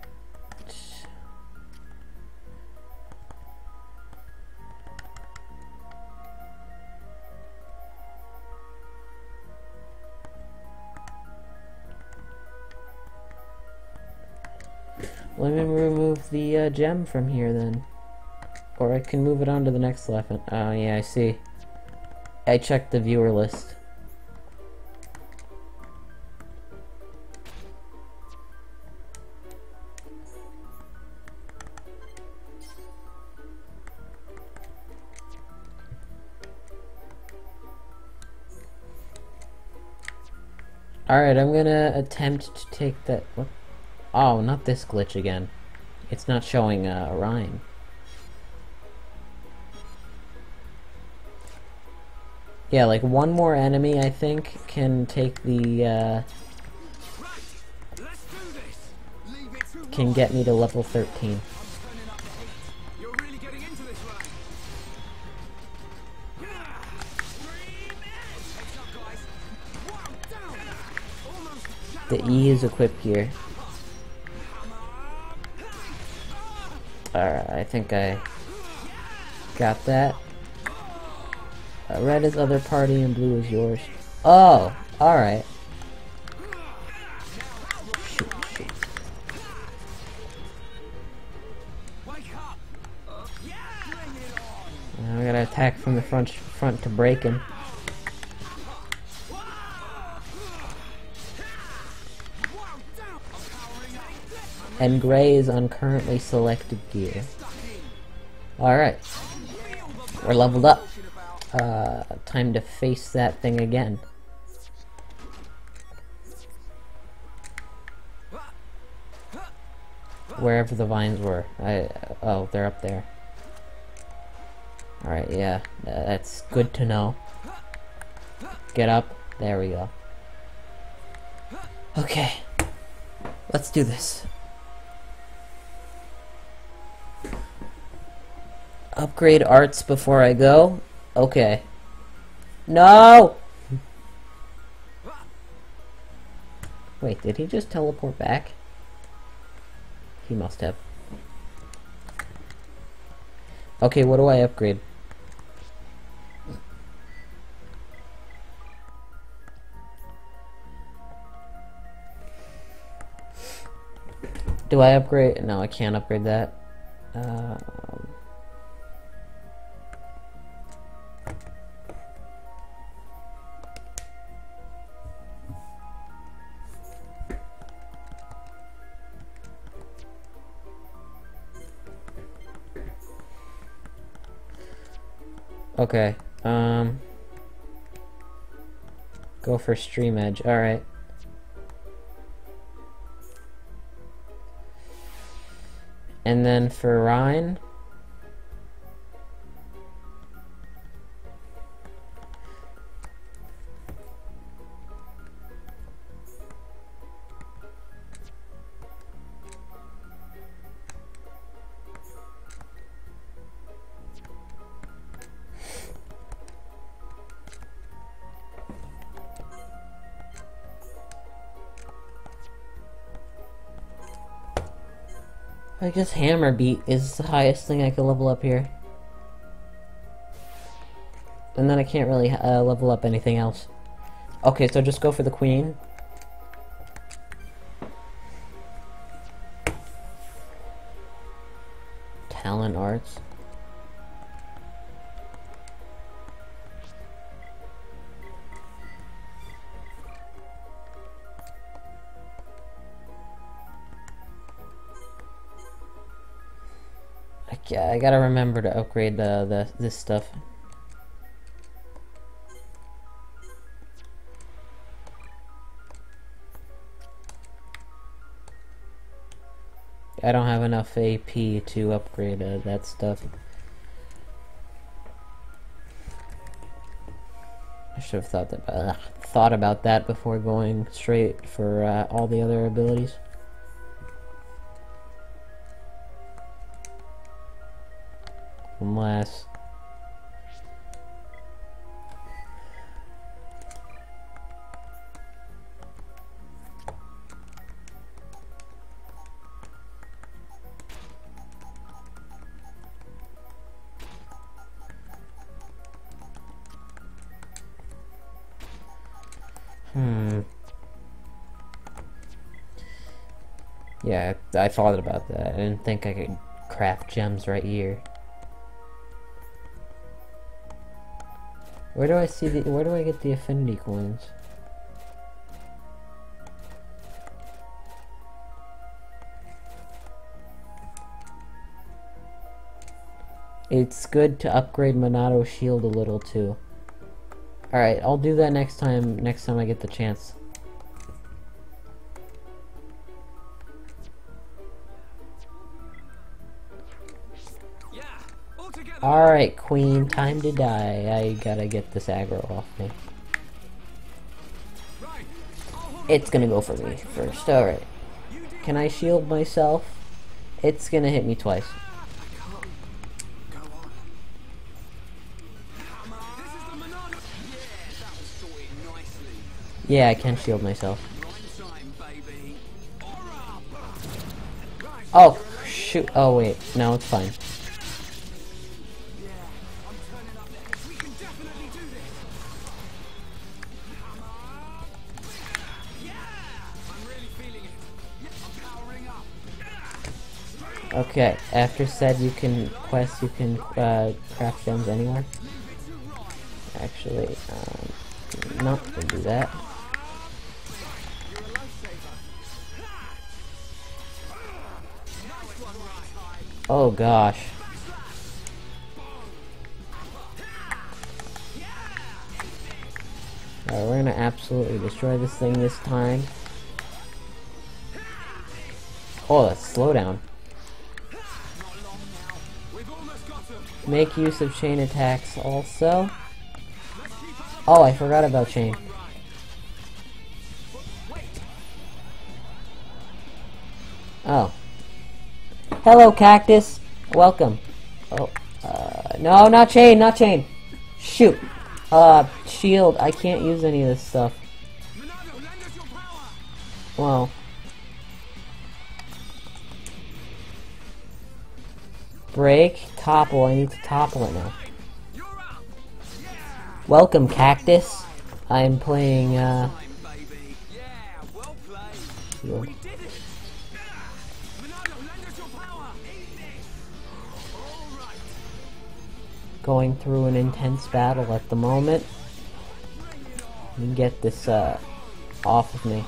Let me remove the gem from here then. Or I can move it on to the next level. Oh yeah, I see. I checked the viewer list. Alright, I'm gonna attempt to take that... What? Oh, not this glitch again. It's not showing a rhyme. Yeah, like one more enemy, I think, can take the, can get me to level 13. The E is equipped here. Alright, I think I got that. Red is other party and blue is yours. Oh, alright. Shoot. I'm gonna attack from the front to break him. And gray is on currently selected gear. Alright. We're leveled up. Time to face that thing again. Wherever the vines were. Oh, they're up there. Alright, yeah. That's good to know. Get up. There we go. Okay. Let's do this. Upgrade arts before I go. Okay. No! Wait, did he just teleport back? He must have. Okay, what do I upgrade? Do I upgrade? No, I can't upgrade that. Okay, go for Stream Edge, alright. And then for Ryan, I guess hammer beat is the highest thing I could level up here. And then I can't really level up anything else. Okay, so just go for the queen. Talent arts. Yeah, I gotta remember to upgrade this stuff. I don't have enough AP to upgrade that stuff. I should have thought about that before going straight for all the other abilities. Unless yeah, I thought about that. I didn't think I could craft gems right here. Where do I see the? Where do I get the affinity coins? It's good to upgrade Monado shield a little too. All right, I'll do that next time. Next time I get the chance. Alright, queen, time to die. I gotta get this aggro off me. It's gonna go for me first. Alright. Can I shield myself? It's gonna hit me twice. Yeah, I can shield myself. Oh, shoot. Oh, wait. No, it's fine. Okay, after said you can quest, you can craft gems anywhere. Actually, no, we'll do that. Oh gosh. Alright, we're gonna absolutely destroy this thing this time. Oh, that's slowdown. Make use of chain attacks also. Oh, I forgot about chain. Oh. Hello, cactus. Welcome. Oh, no, not chain, not chain. Shoot. Shield. I can't use any of this stuff. Wow. Break, topple, I need to topple it now. Welcome, cactus. I'm playing, going through an intense battle at the moment. Let me get this, off of me.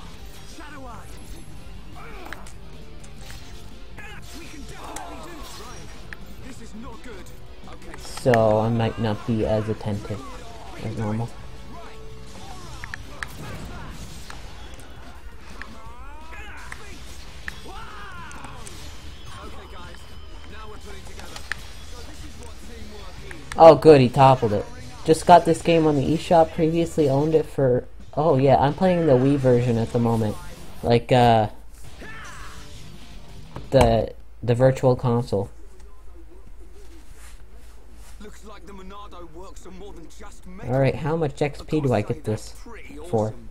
So I might not be as attentive as normal. Oh good, he toppled it. Just got this game on the eShop, previously owned it for... Oh yeah, I'm playing the Wii version at the moment. Like, the virtual console. Looks like the Monado works on more than just Mechon. Alright, how much XP do I get this for? Awesome.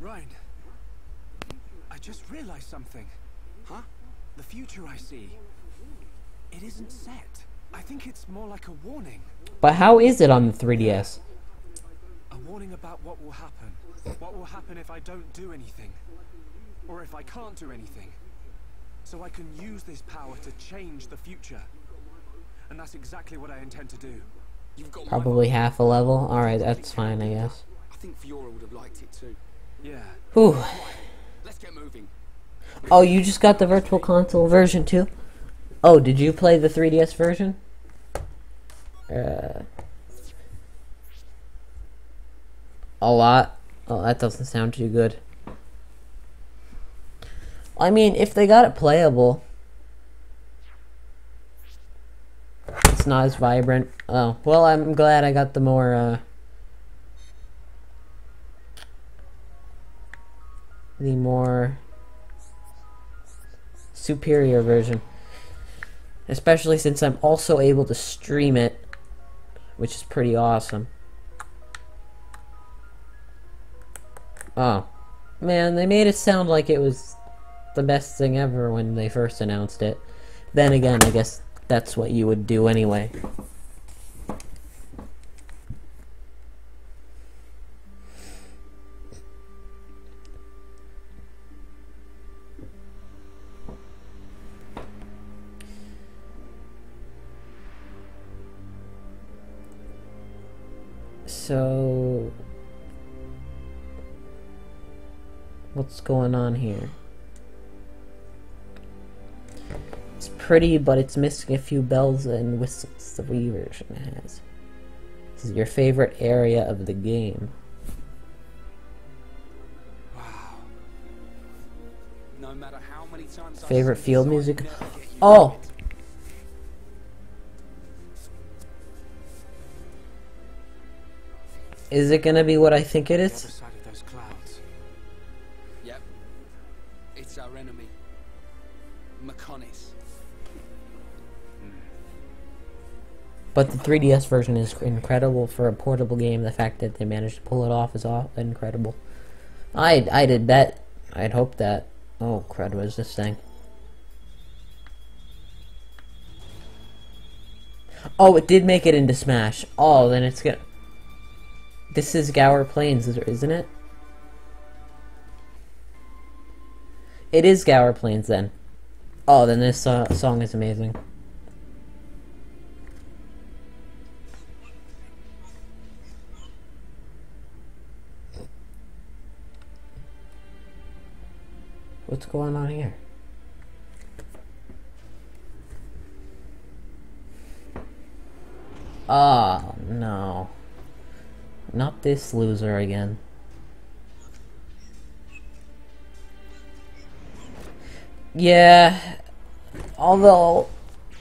Right. I just realized something. Huh? The future I see. It isn't set. I think it's more like a warning. But how is it on the 3DS? A warning about what will happen. What will happen if I don't do anything. Or if I can't do anything. So I can use this power to change the future. And that's exactly what I intend to do. You've got probably half a level. Alright, that's fine, I guess. I think Fiora would have liked it too. Yeah. Whew. Let's get moving. Oh, you just got the Virtual Console version too? Oh, did you play the 3DS version? A lot? Oh, that doesn't sound too good. I mean, if they got it playable, it's not as vibrant. Oh, well, I'm glad I got the more, the more superior version. Especially since I'm also able to stream it, which is pretty awesome. Oh. Man, they made it sound like it was the best thing ever when they first announced it. Then again, I guess that's what you would do anyway. So, what's going on here? It's pretty, but it's missing a few bells and whistles the Wii version has. This is your favorite area of the game. Wow. No matter how many times favorite field music? Oh! Is it gonna be what I think it is? Yep. It's our enemy. Mechonis. But the 3DS version is incredible for a portable game. The fact that they managed to pull it off is incredible. I'd hope that. Oh crud, what is this thing? Oh, it did make it into Smash. Oh, then it's gonna... This is Gower Plains, isn't it? It is Gower Plains, then. Oh, then this song is amazing. What's going on here? Oh, no. Not this loser again. Yeah, although,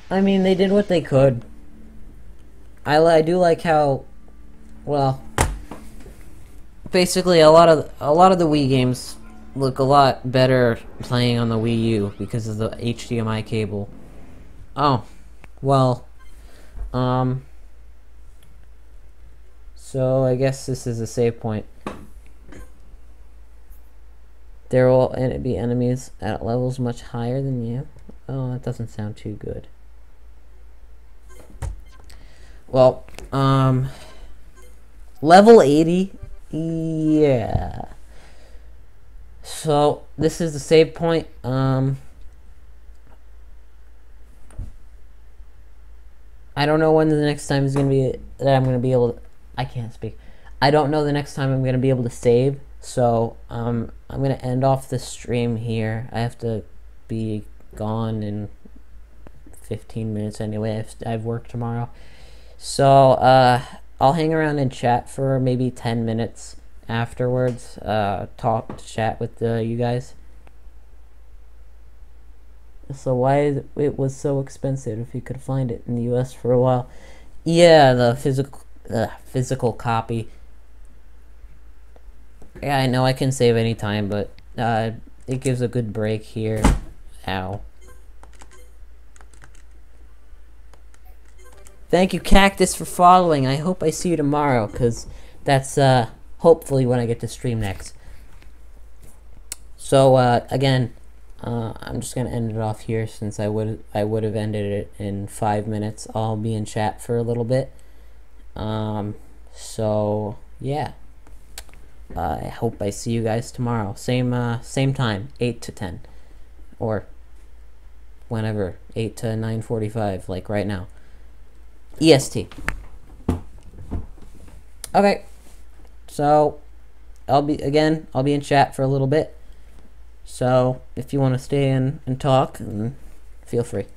I mean, they did what they could. I do like how, well, basically a lot of the Wii games look a lot better playing on the Wii U because of the HDMI cable. Oh, well, so I guess this is a save point. There will be enemies at levels much higher than you. Oh, that doesn't sound too good. Well, level 80? Yeah. So, this is the save point. I don't know when the next time is going to be that I'm going to be able to... I can't speak. I don't know the next time I'm going to be able to save, so I'm going to end off the stream here. I have to be gone in 15 minutes anyway. I've work tomorrow. So I'll hang around and chat for maybe 10 minutes afterwards, chat with you guys. So why it was so expensive if you could find it in the US for a while. Yeah, the physical copy. Yeah, I know I can save any time, but it gives a good break here. Ow. Thank you, Cactus, for following. I hope I see you tomorrow, because that's hopefully when I get to stream next. So again, I'm just gonna end it off here, since I would have ended it in 5 minutes. I'll be in chat for a little bit. So yeah, I hope I see you guys tomorrow, same time, 8 to 10, or whenever, 8 to 9:45, like right now, EST. Okay, so I'll be in chat for a little bit. So if you want to stay in and talk, feel free.